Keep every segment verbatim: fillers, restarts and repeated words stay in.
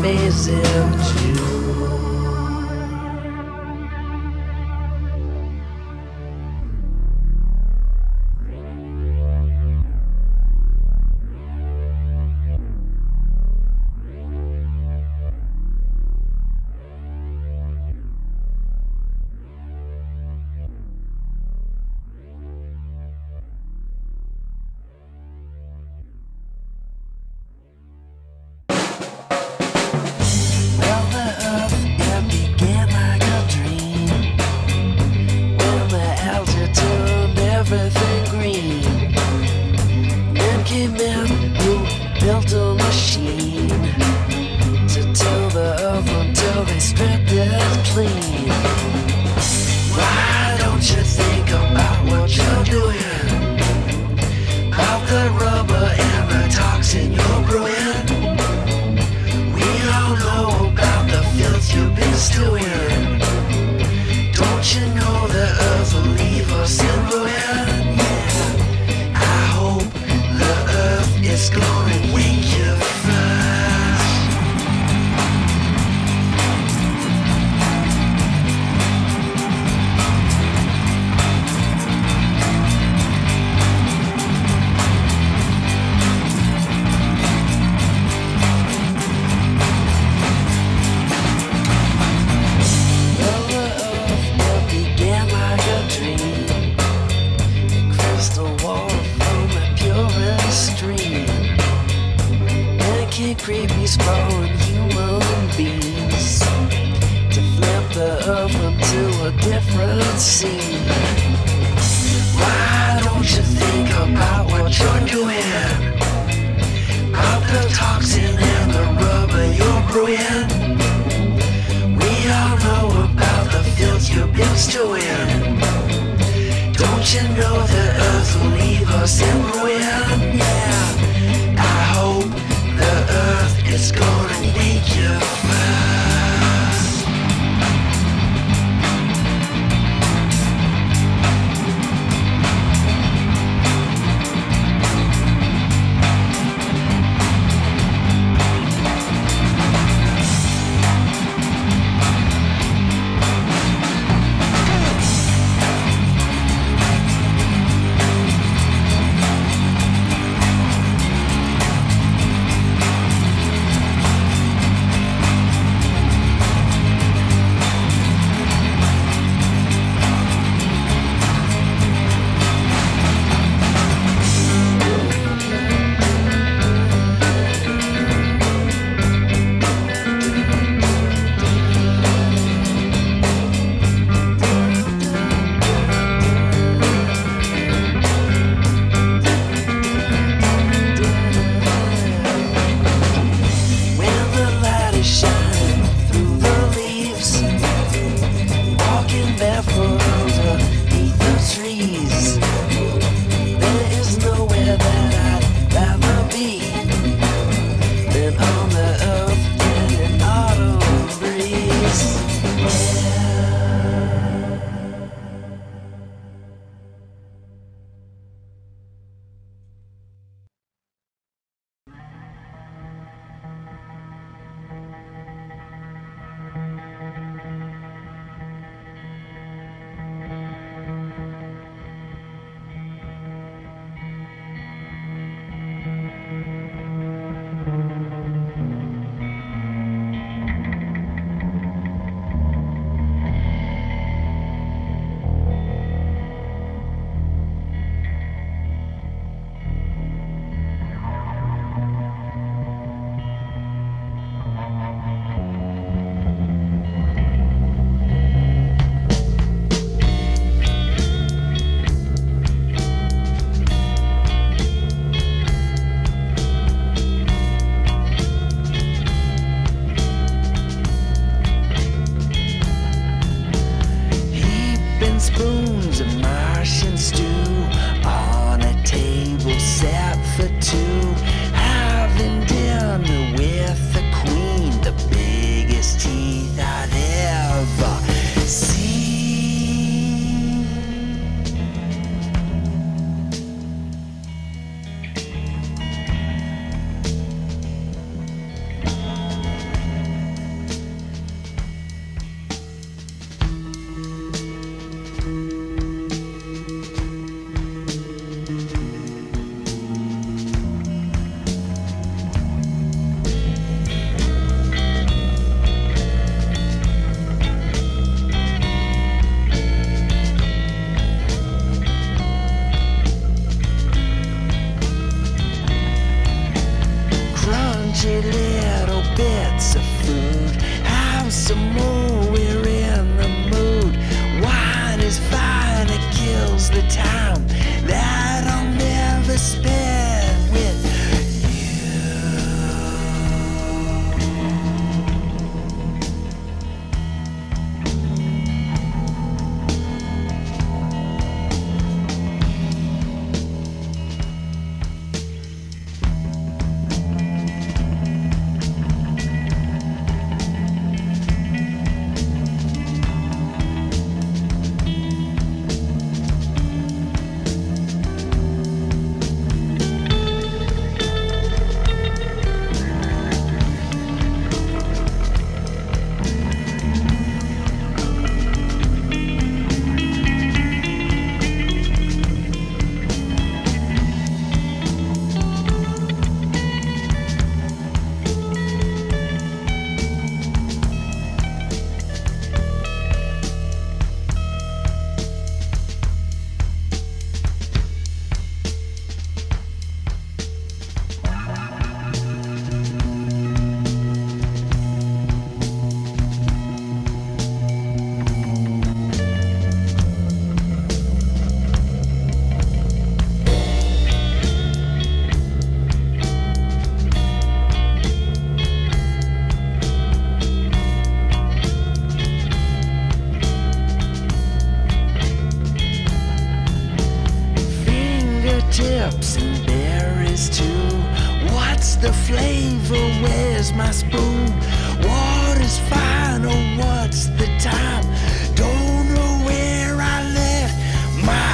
Amazing to you think about what you're doing, about the rubber and the toxin you're brewing. We all know about the filth you've been stewing. Don't you know the earth will leave us in ruin? Yeah. I hope the earth is gonna wink you fly. Creepy spawn human beings to flip the earth into a different scene. Why don't you think about what you're doing, about the toxin and the rubber you're brewing? We all know about the filth you've been stewing. Don't you know the earth will leave us in ruin? Yeah, I hope the earth is gonna make you fast. tips, and there is two. What's the flavor? Where's my spoon? Water's fine, oh, what's the time? Don't know where I left my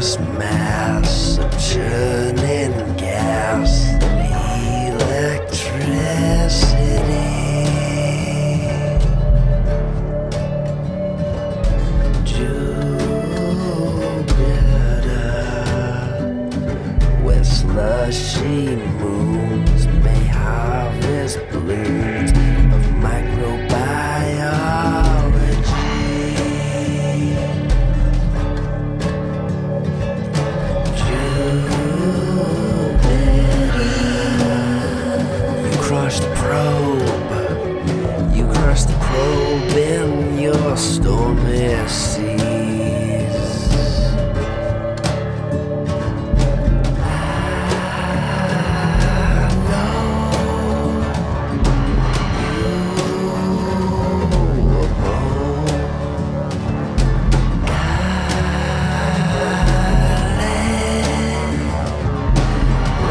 this mass of churning gas and electricity. Do better with slushy moons, may harvest blooms of microbiome. Stormy seas, I know you were born. God, let, let, oh.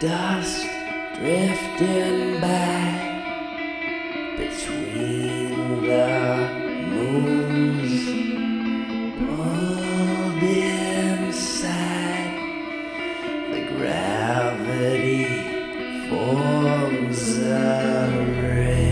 dust drifting by between the moons, pulled inside the gravity forms a ring.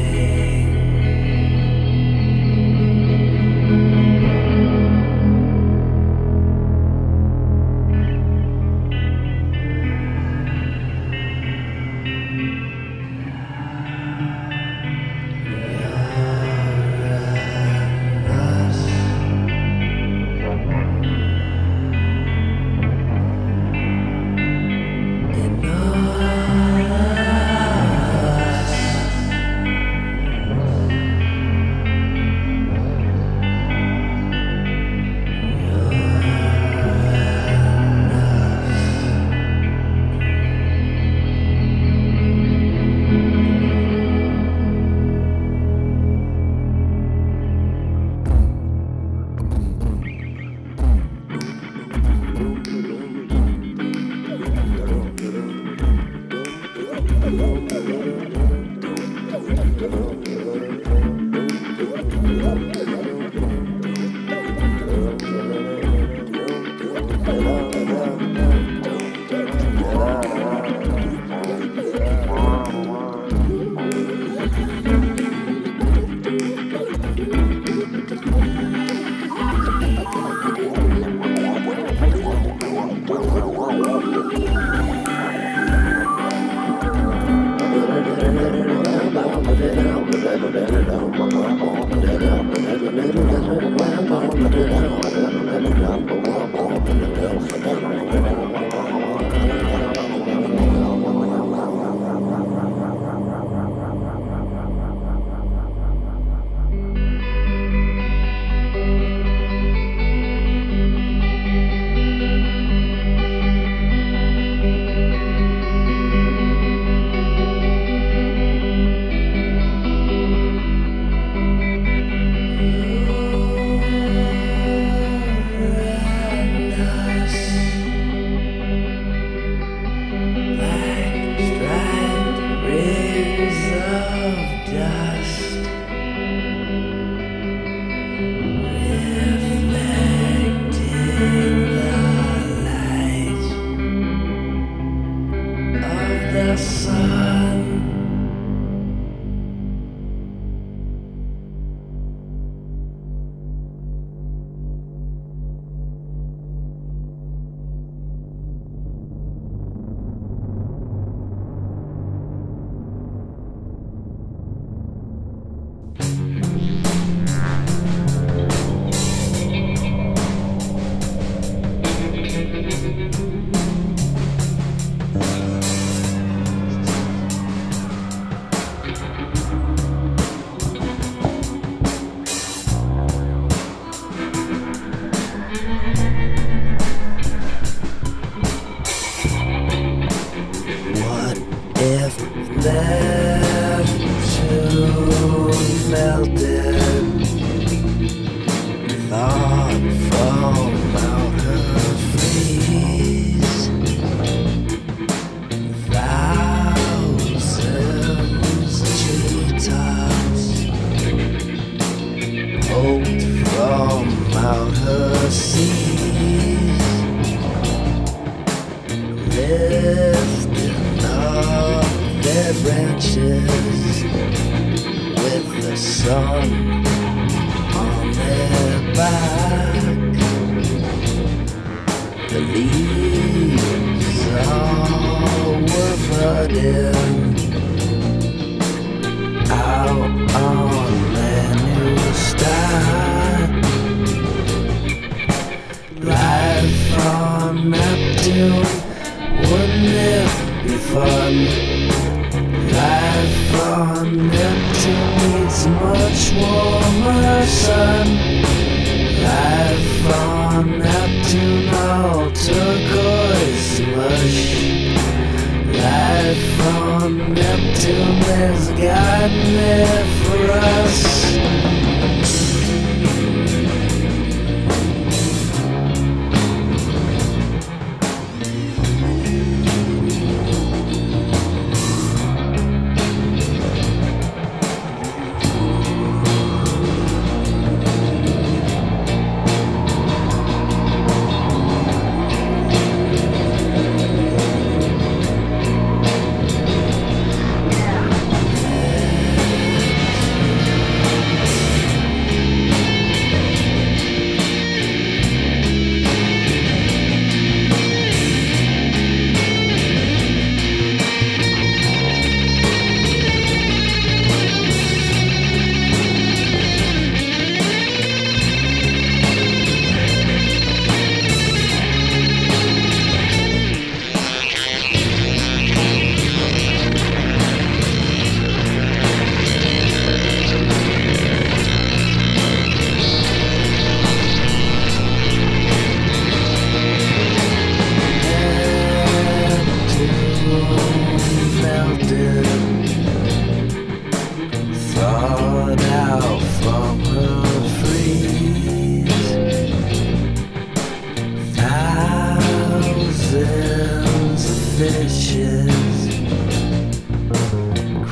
fishes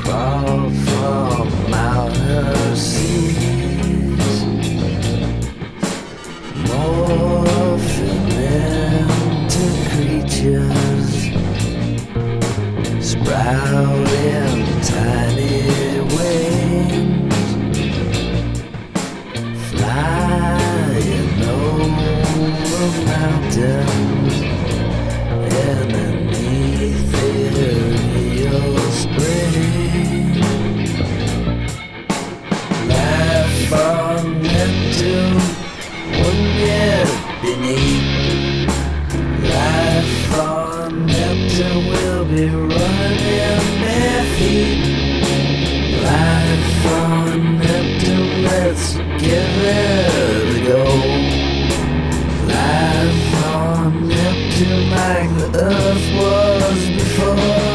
crawl from outer seas, morphing into creatures sprouting tiny wings, flying over mountains in life on Neptune will be running their feet. Life on Neptune, let's give it a go. Life on Neptune like the earth was before.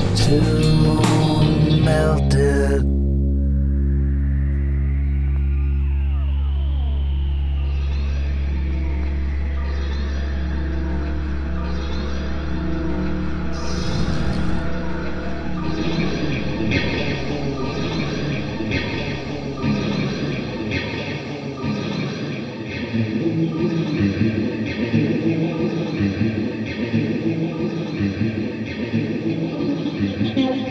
Neptune melted. Thank you.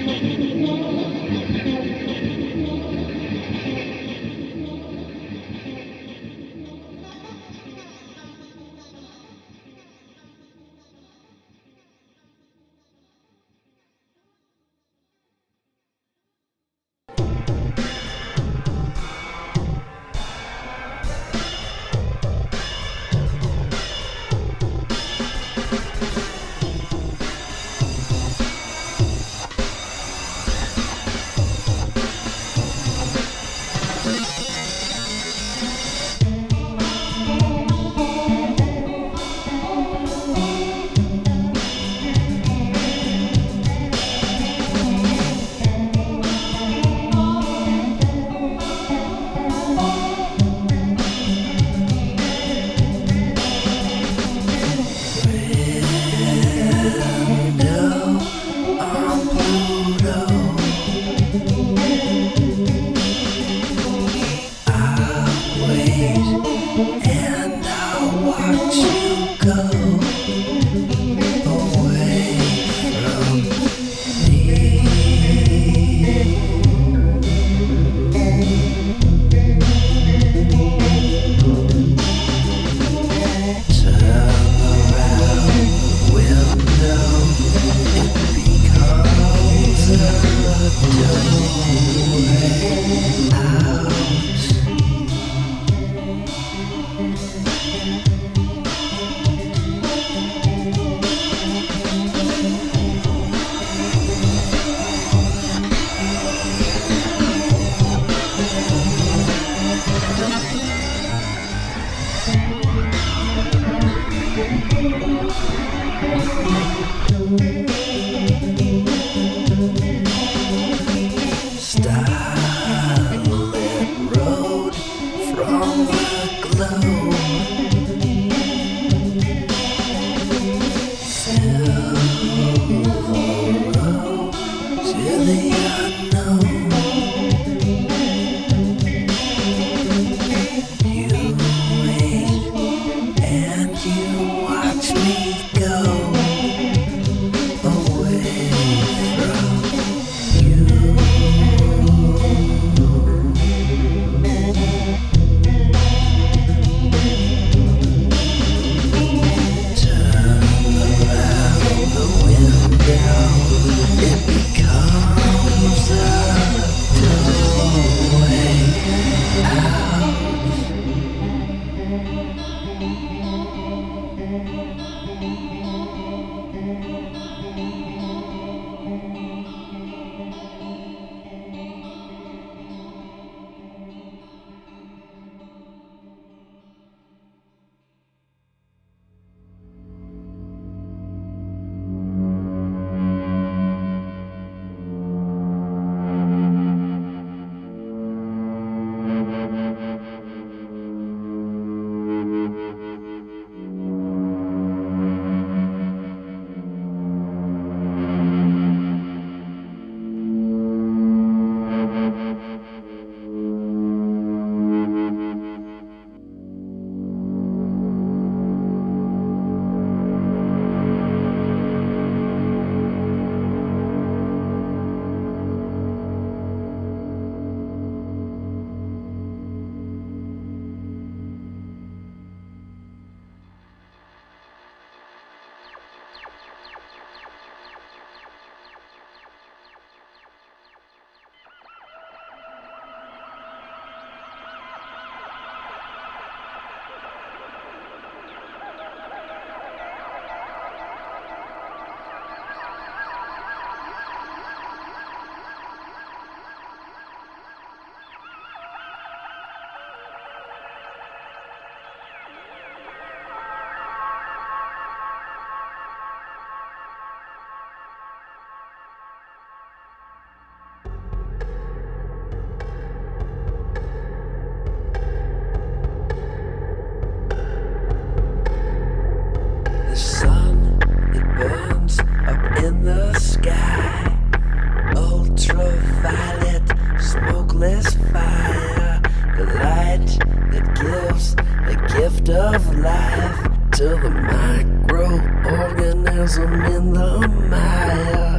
to the microorganism in the Maya.